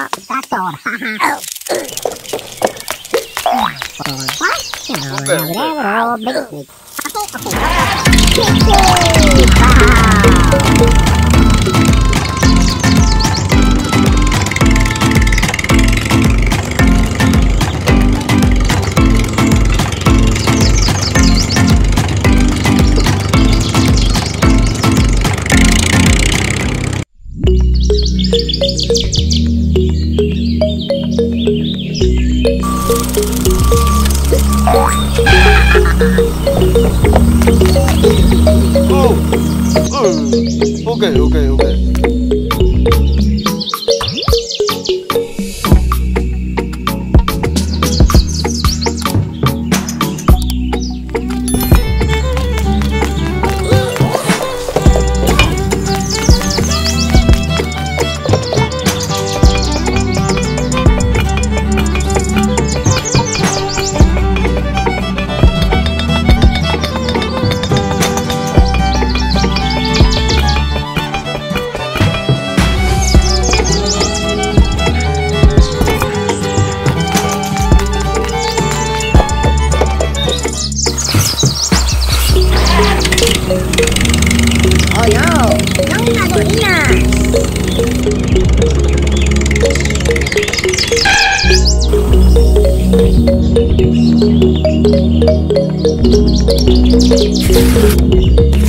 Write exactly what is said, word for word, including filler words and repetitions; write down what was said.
want that door. Oh. What? You know, they're all big. Okay, okay. Wow. Oh, okay, okay, okay. Thank you.